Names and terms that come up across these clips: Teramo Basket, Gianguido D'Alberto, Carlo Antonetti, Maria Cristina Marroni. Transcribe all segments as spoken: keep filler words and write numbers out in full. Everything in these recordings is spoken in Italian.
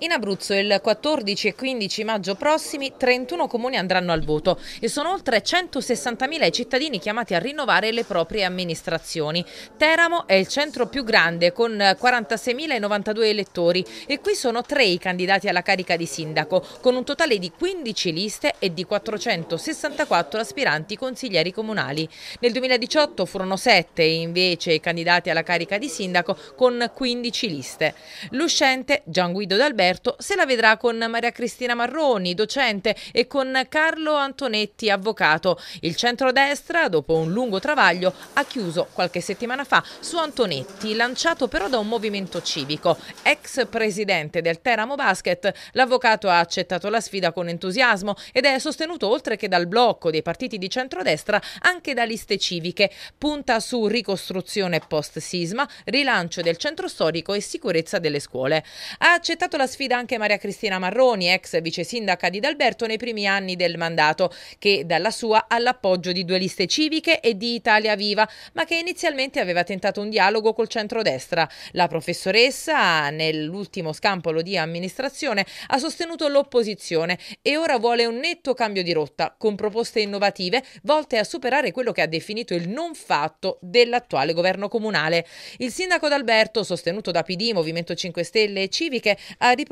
In Abruzzo il quattordici e quindici maggio prossimi trentuno comuni andranno al voto e sono oltre centosessantamila i cittadini chiamati a rinnovare le proprie amministrazioni. Teramo è il centro più grande con quarantaseimilanovantadue elettori e qui sono tre i candidati alla carica di sindaco con un totale di quindici liste e di quattrocentosessantaquattro aspiranti consiglieri comunali. Nel duemiladiciotto furono sette invece i candidati alla carica di sindaco con quindici liste. L'uscente Gianguido D'Alberto se la vedrà con Maria Cristina Marroni, docente, e con Carlo Antonetti, avvocato. Il centrodestra, dopo un lungo travaglio, ha chiuso qualche settimana fa su Antonetti, lanciato però da un movimento civico. Ex presidente del Teramo Basket, l'avvocato ha accettato la sfida con entusiasmo ed è sostenuto, oltre che dal blocco dei partiti di centrodestra, anche da liste civiche. Punta su ricostruzione post-sisma, rilancio del centro storico e sicurezza delle scuole. Ha accettato la sfida Sfida anche Maria Cristina Marroni, ex vice sindaca di D'Alberto nei primi anni del mandato, che dalla sua ha l'appoggio di due liste civiche e di Italia Viva, ma che inizialmente aveva tentato un dialogo col centrodestra. La professoressa, nell'ultimo scampolo di amministrazione, ha sostenuto l'opposizione e ora vuole un netto cambio di rotta, con proposte innovative volte a superare quello che ha definito il non fatto dell'attuale governo comunale. Il sindaco D'Alberto, sostenuto da P D, Movimento cinque Stelle e Civiche, ha riproposto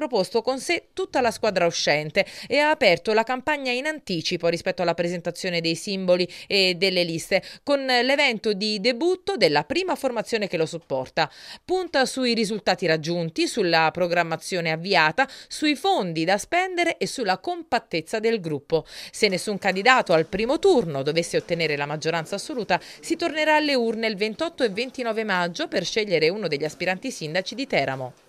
con sé tutta la squadra uscente e ha aperto la campagna in anticipo rispetto alla presentazione dei simboli e delle liste, con l'evento di debutto della prima formazione che lo supporta. Punta sui risultati raggiunti, sulla programmazione avviata, sui fondi da spendere e sulla compattezza del gruppo. Se nessun candidato al primo turno dovesse ottenere la maggioranza assoluta, si tornerà alle urne il ventotto e ventinove maggio per scegliere uno degli aspiranti sindaci di Teramo.